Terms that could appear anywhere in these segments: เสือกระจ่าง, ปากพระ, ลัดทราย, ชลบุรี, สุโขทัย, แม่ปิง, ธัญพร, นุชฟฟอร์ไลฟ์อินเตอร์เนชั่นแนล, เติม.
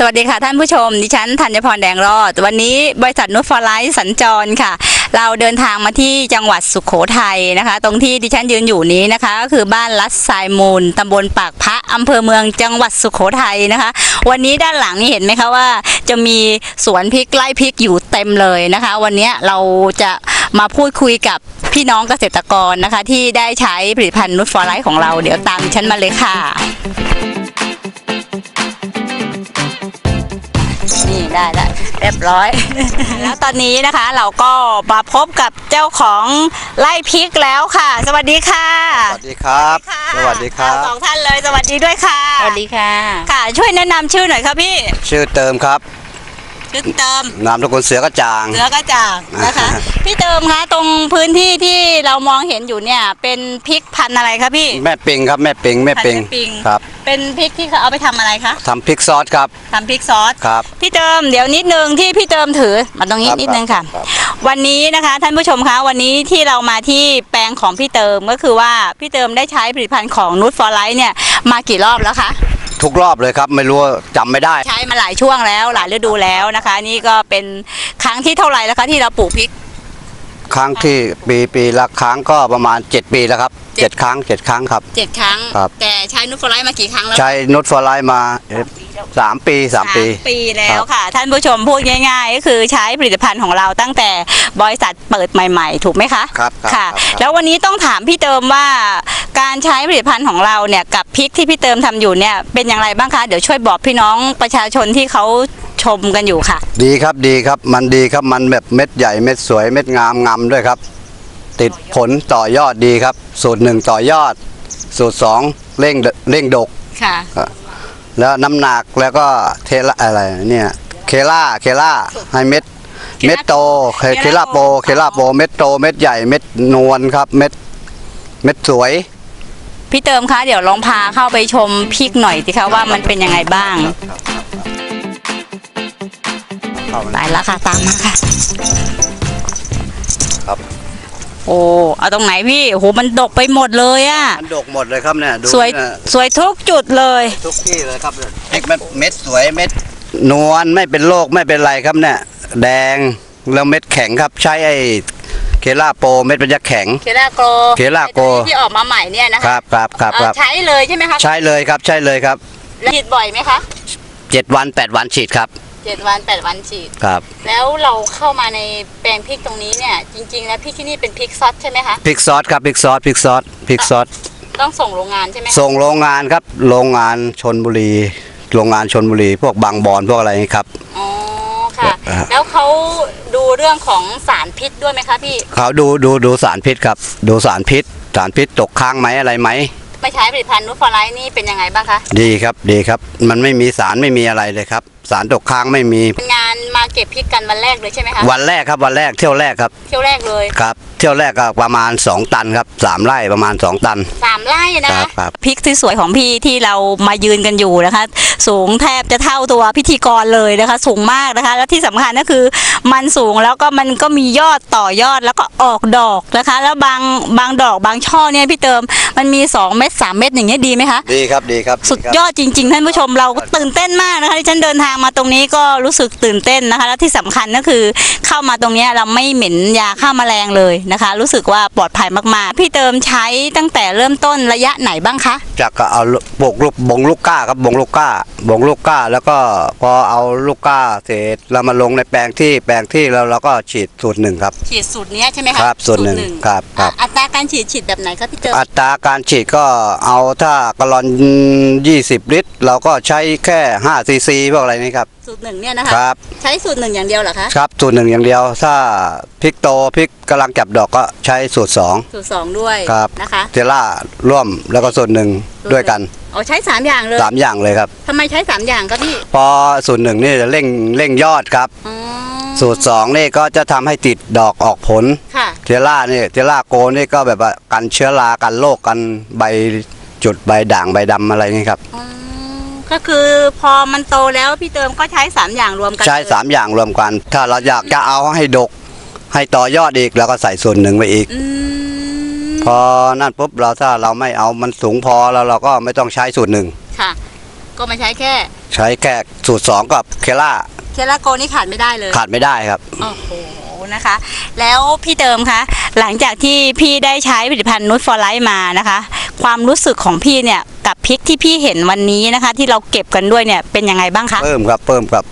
สวัสดีค่ะท่านผู้ชมดิฉันธัญพรแดงรอดวันนี้บริษัทนุชฟอร์ไลท์สัญจรค่ะเราเดินทางมาที่จังหวัดสุโขทัยนะคะตรงที่ดิฉันยืนอยู่นี้นะคะก็คือบ้านลัดทรายมูลตำบลปากพระอำเภอเมืองจังหวัดสุโขทัยนะคะวันนี้ด้านหลังนี่เห็นไหมคะว่าจะมีสวนพริกไร่พริกอยู่เต็มเลยนะคะวันนี้เราจะมาพูดคุยกับพี่น้องเกษตรกรนะคะที่ได้ใช้ผลิตภัณฑ์นุชฟอร์ไลท์ของเราเดี๋ยวตามฉันมาเลยค่ะนี่ได้แล้วเรียบร้อยแล้วตอนนี้นะคะเราก็มาพบกับเจ้าของไร่พริกแล้วค่ะสวัสดีค่ะสวัสดีครับสวัสดีครับสองท่านเลยสวัสดีด้วยค่ะสวัสดีค่ะค่ะช่วยแนะนำชื่อหน่อยครับพี่ชื่อเติมครับชื่อเติมนามสกุลเสือกระจ่างนะคะพี่เติมคะตรงพื้นที่ที่เรามองเห็นอยู่เนี่ยเป็นพริกพันธุ์อะไรครับพี่แม่ปิงครับแม่ปิงแม่ปิงครับเป็นพริกที่เขาเอาไปทำอะไรคะทำพริกซอสครับทำพริกซอสครับพี่เติมเดี๋ยวนิดนึงที่พี่เติมถือมาตรงนี้นิดนึงค่ะวันนี้นะคะท่านผู้ชมคะวันนี้ที่เรามาที่แปลงของพี่เติมก็คือว่าพี่เติมได้ใช้ผลิตภัณฑ์ของนุชฟอร์ไลท์เนี่ยมากี่รอบแล้วคะทุกรอบเลยครับไม่รู้จำไม่ได้ใช้มาหลายช่วงแล้วหลายฤดูแล้วนะคะนี่ก็เป็นครั้งที่เท่าไหร่แล้วคะที่เราปลูกพริกครั้งที่ปีละครั้งก็ประมาณ7ปีแล้วครับ7ครั้ง7ครั้งครับ7ครั้งแต่ใช้นุชฟอร์ไลท์มากี่ครั้งแล้วใช้นุชฟอร์ไลท์มา3ปีแล้วค่ะท่านผู้ชมพูดง่ายๆก็คือใช้ผลิตภัณฑ์ของเราตั้งแต่บริษัทเปิดใหม่ๆถูกไหมคะครับค่ะแล้ววันนี้ต้องถามพี่เติมว่าการใช้ผลิตภัณฑ์ของเราเนี่ยกับพริกที่พี่เติมทำอยู่เนี่ยเป็นอย่างไรบ้างคะเดี๋ยวช่วยบอกพี่น้องประชาชนที่เขาชมกันอยู่ค่ะดีครับดีครับมันดีครับมันแบบเม็ดใหญ่เม็ดสวยเม็ดงามงามด้วยครับติดผลต่อยอดดีครับสูตร1ต่อยอดสูตร2เร่งดกค่ะแล้วน้ำหนักแล้วก็เทล่าอะไรเนี่ยเคล่าให้เม็ดโตเคล่าโปเม็ดโตเม็ดใหญ่เม็ดนวลครับเม็ดสวยพี่เติมคะเดี๋ยวลองพาเข้าไปชมพริกหน่อยสิคะว่ามันเป็นยังไงบ้างไปแล้วค่ะตามมาค่ะครับโอ้เอาตรงไหนพี่โหมันดกไปหมดเลยอ่ะมันดกหมดเลยครับเนี่ยสวยทุกจุดเลยทุกที่เลยครับพริกเม็ดสวยเม็ดนวลไม่เป็นโรคไม่เป็นไรครับเนี่ยแดงแล้วเม็ดแข็งครับใช้ไอเคล่าโปเม็ดมันจะแข็งเคล่าโกที่ออกมาใหม่เนี่ยนะครับครับใช้เลยใช่ไหมครับใช้เลยครับใช้เลยครับฉีดบ่อยไหมคะ7 วัน 8 วันฉีดครับ7 วัน 8 วันฉีดครับแล้วเราเข้ามาในแปลงพริกตรงนี้เนี่ยจริงๆแล้วพริกที่นี่เป็นพริกซอสใช่ไหมคะพริกซอสครับพริกซอสต้องส่งโรงงานใช่ไหมส่งโรงงานครับโรงงานชลบุรีพวกบางบอนพวกอะไรครับอ๋อค่ะแล้วเขาดูเรื่องของสารพิษด้วยไหมคะพี่เขาดูสารพิษครับดูสารพิษตกค้างไหมอะไรไหมไปใช้ผลิตภัณฑ์นุชฟอร์ไลท์นี่เป็นยังไงบ้างคะดีครับดีครับมันไม่มีสารไม่มีอะไรเลยครับสารตกค้างไม่มีงานมาเก็บพริกกันวันแรกเลยใช่ไหมคะวันแรกครับวันแรกเที่ยวแรกครับเที่ยวแรกเลยครับเที่ยวแรกก็ประมาณ2ตันครับ3ไร่ประมาณ2ตัน3ไร่นะคะพริกที่สวยของพี่ที่เรามายืนกันอยู่นะคะสูงแทบจะเท่าตัวพิธีกรเลยนะคะสูงมากนะคะและที่สำคัญก็คือมันสูงแล้วก็มันก็มียอดต่อยอดแล้วก็ออกดอกนะคะแล้วบางดอกบางช่อเนี่ยพี่เติมมันมี2เม็ด3เม็ดอย่างเงี้ยดีไหมคะดีครับดีครับสุดยอดจริงๆท่านผู้ชมเราตื่นเต้นมากนะคะที่ฉันเดินทางมาตรงนี้ก็รู้สึกตื่นเต้นนะคะและที่สำคัญก็คือเข้ามาตรงนี้เราไม่เหม็นยาฆ่าแมลงเลยนะคะรู้สึกว่าปลอดภัยมากๆพี่เติมใช้ตั้งแต่เริ่มต้นระยะไหนบ้างคะจากก็เอาปลูกบงลูกก้าครับบงลูกก้าแล้วก็พอเอาลูกก้าเสร็จเรามาลงในแปลงที่เราก็ฉีดสูตร1ครับฉีดสูตรนี้ใช่ไหมคะครับสูตร 1ครับอัตราการฉีดแบบไหนครับพี่เติมอัตราการฉีดก็เอาถ้ากะลอน20ลิตรเราก็ใช้แค่5ซีซีพวกอะไรนี่ครับสูตร 1เนี่ยนะคะครับใช้สูตร 1อย่างเดียวเหรอคะครับสูตร 1อย่างเดียวถ้าพริกโตพริกกำลังจับดอกก็ใช้สูตร 2ด้วยครับนะคะเทล่าร่วมแล้วก็สูตร 1ด้วยกันอ๋อใช้3อย่างเลย3อย่างเลยครับทำไมใช้3อย่างครับพี่พอสูตร 1นี่จะเร่งยอดครับสูตร 2นี่ก็จะทำให้ติดดอกออกผลค่ะเทล่าโกนี่ก็แบบกันเชื้อรากันโรคกันใบจุดใบด่างใบดำอะไรนี่ครับก็คือพอมันโตแล้วพี่เติมก็ใช้3อย่างรวมกันใช้3อย่างรวมกันถ้าเราอยากจะเอาให้ดกให้ต่อยอดอีกแล้วก็ใส่สูตร 1ไปอีกพอนั่นปุ๊บเราถ้าเราไม่เอามันสูงพอแล้วเราก็ไม่ต้องใช้สูตร 1ค่ะ ก็มาใช้แค่สูตร2กับเคล่าโกนี่ขาดไม่ได้เลยขาดไม่ได้ครับโอ้โหนะคะแล้วพี่เติมคะหลังจากที่พี่ได้ใช้ผลิตภัณฑ์นุชฟอร์ไลท์มานะคะความรู้สึกของพี่เนี่ยกับพริกที่พี่เห็นวันนี้นะคะที่เราเก็บกันด้วยเนี่ยเป็นยังไงบ้างคะเพิ่มครับ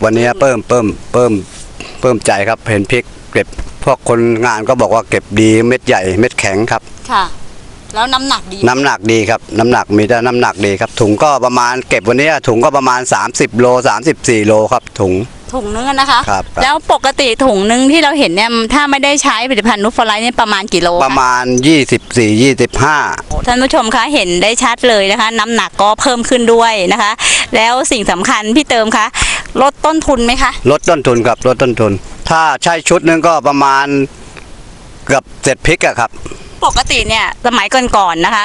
วันนี้เพิ่มใจครับเห็นพริกเก็บพวกคนงานก็บอกว่าเก็บดีเม็ดใหญ่เม็ดแข็งครับค่ะแล้วน้ำหนักดีครับน้ำหนักมีแต่น้ำหนักดีครับถุงก็ประมาณเก็บวันนี้ถุงก็ประมาณ30โล34โลครับถุงนึงนะคะครับแล้วปกติถุงนึงที่เราเห็นเนี่ยถ้าไม่ได้ใช้ผลิตภัณฑ์นุชฟอร์ไลท์เนี่ยประมาณกี่โลประมาณ24-25ท่านผู้ชมคะเห็นได้ชัดเลยนะคะน้ำหนักก็เพิ่มขึ้นด้วยนะคะแล้วสิ่งสำคัญพี่เติมคะลดต้นทุนไหมคะลดต้นทุนครับลดต้นทุนถ้าใช้ชุดนึงก็ประมาณเกือบ7พริกอะครับปกติเนี่ยสมัยก่อนๆนะคะ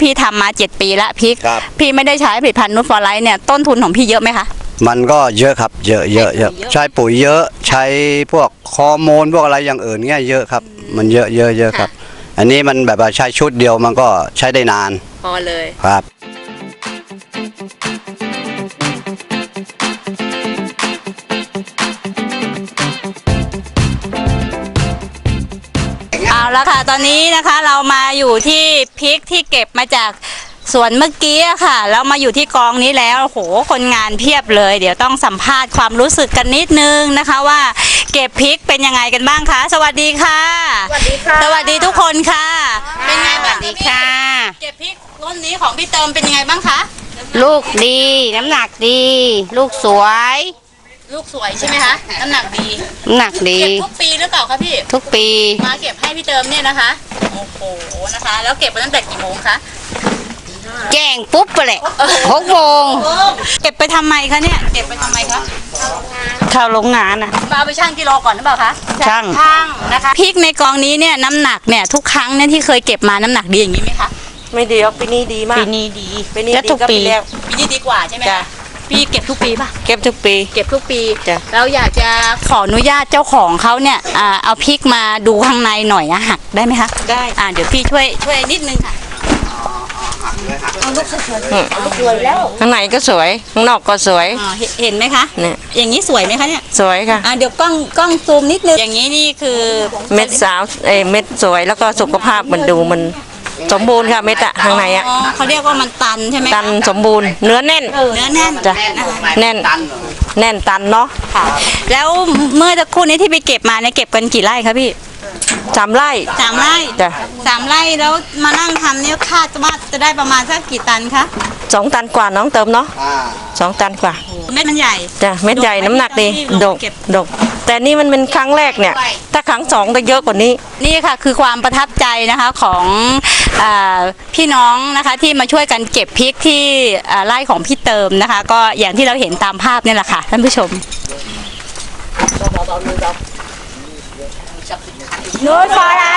พี่ทำมา7ปีละพริกพี่ไม่ได้ใช้ผลิตภัณฑ์นุชฟอร์ไลท์เนี่ยต้นทุนของพี่เยอะไหมคะมันก็เยอะครับเยอะใช้ปุ๋ยเยอะใช้พวกฮอร์โมนพวกอะไรอย่างอื่นเงี้ยเยอะครับมันเยอะครับอันนี้มันแบบใช้ชุดเดียวมันก็ใช้ได้นานพอเลยครับเอาละค่ะตอนนี้นะคะเรามาอยู่ที่พริกที่เก็บมาจากสวนเมื่อกี้ค่ะแล้วมาอยู่ที่กองนี้แล้วโหคนงานเพียบเลยเดี๋ยวต้องสัมภาษณ์ความรู้สึกกันนิดนึงนะคะว่าเก็บพริกเป็นยังไงกันบ้างคะสวัสดีค่ะสวัสดีทุกคนค่ะเป็นไงบ้างค่ะเก็บพริกรุ่นนี้ของพี่เติมเป็นยังไงบ้างคะลูกดีน้ำหนักดีลูกสวยใช่ไหมคะน้ำหนักดีเก็บทุกปีหรือเปล่าคะพี่ทุกปีมาเก็บให้พี่เติมเนี่ยนะคะโอ้โหนะคะแล้วเก็บมาตั้งแต่กี่โมงคะแจ้งปุ๊บไปเลย6 โมงเก็บไปทำไมคะเนี่ยเก็บไปทำไมคะเข้าโรงงานนะมาไปชั่งกิโลก่อนหรือเปล่าคะชั่งนะคะพริกในกองนี้เนี่ยน้ำหนักเนี่ยทุกครั้งเนี่ยที่เคยเก็บมาน้ำหนักดีอย่างนี้ไหมคะไม่ดีครับปีนี้ดีมากปีนี้ดีและทุกปีแล้วปีนี้ดีกว่าใช่ไหมคะพี่เก็บทุกปีป่ะเก็บทุกปีแล้วอยากจะขออนุญาตเจ้าของเขาเนี่ยเอาพริกมาดูข้างในหน่อยหักได้ไหมคะได้เดี๋ยวพี่ช่วยนิดนึงค่ะข้างในก็สวยข้างนอกก็สวยเห็นไหมคะเนี่ยอย่างนี้สวยไหมคะเนี่ยสวยค่ะเดี๋ยวกล้องซูมนิดนึงอย่างนี้นี่คือเม็ดสาวเม็ดสวยแล้วก็สุขภาพมันดูมันสมบูรณ์ค่ะเม็ดอะข้างในอะเขาเรียกว่ามันตันใช่ไหมตันสมบูรณ์เนื้อแน่นจ้ะแน่นตันเนาะค่ะแล้วเมื่อสักครู่นี้ที่ไปเก็บมาเนี่ยเก็บกันกี่ไร่คะพี่3 ไร่จ้ะ3 ไร่แล้วมานั่งทำเนี่ยคาดว่าจะได้ประมาณสักกี่ตันคะ2 ตันกว่าน้องเติมเนาะ2 ตันกว่าเม็ดมันใหญ่จ้ะเม็ดใหญ่น้ำหนักดีดกแต่นี่มันเป็นครั้งแรกเนี่ยถ้าครั้ง2จะเยอะกว่านี้นี่ค่ะคือความประทับใจนะคะของพี่น้องนะคะที่มาช่วยกันเก็บพริกที่ไร่ของพี่เติมนะคะก็อย่างที่เราเห็นตามภาพนี่แหละค่ะท่านผู้ชมนุชฟอร์ไล